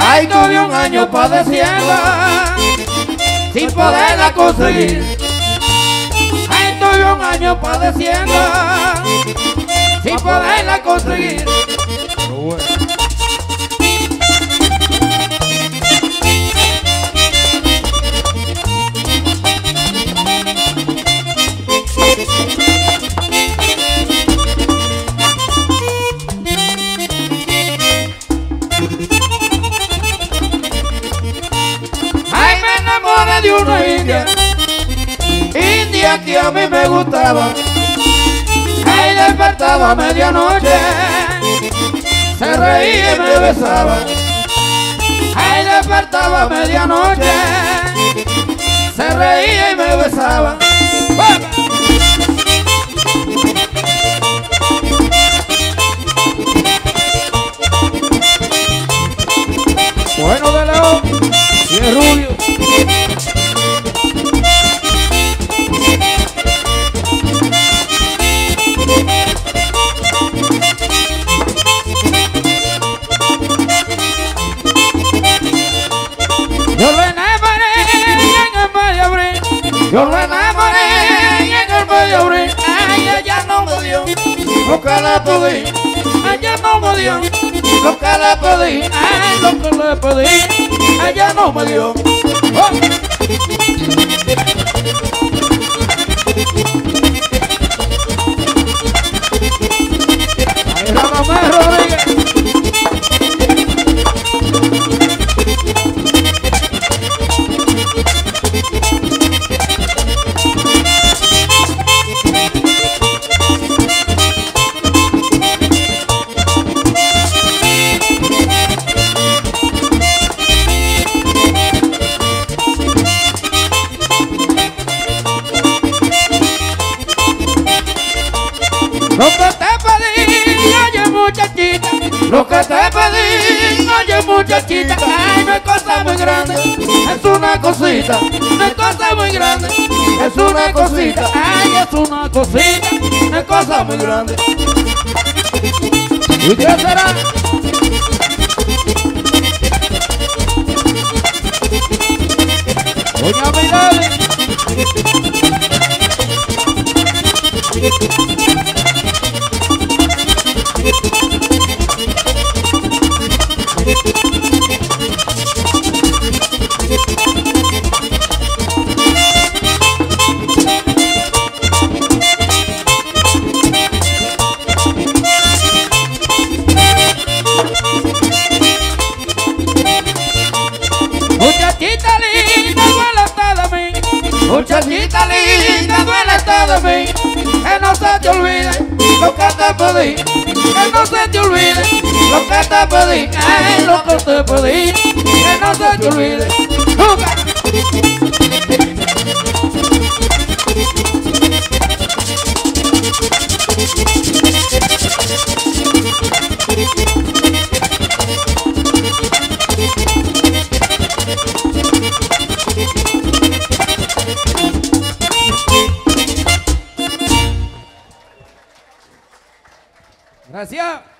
Ay, tuve un año padeciendo, sin poderla conseguir. Ay, tuve un año padeciendo, sin poderla conseguir. De una india que a mí me gustaba, y despertaba a medianoche, se reía y me besaba. Y despertaba a medianoche, se reía y me besaba. Bueno, de León y de Rubio. Yo la enamoré en el mes de abril. Ay, ella no me dio lo que le pedí. Ella no me dio lo que le pedí. Ay, lo que le pedí. Ella no me dio. Ay, la mamá Rodríguez. Lo que te pedí, oye muchachita, ay, no es cosa muy grande, es una cosita, no es cosa muy grande, es una cosita, ay, es una cosita, no es cosa muy grande. ¿Y qué será? Doña Mirale. Muchachita linda, duele de mí, que no se te olvide lo que te pedí, que no se te olvide lo que te pedí, ay, lo que te pedí, que no se te olvide. Gracias.